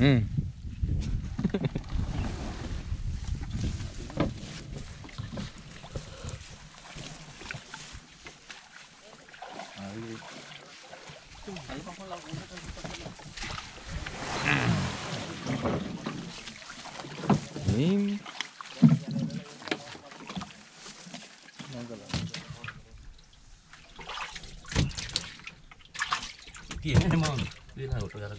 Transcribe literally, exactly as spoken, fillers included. Mm. Tiene de mano, tiene la otra.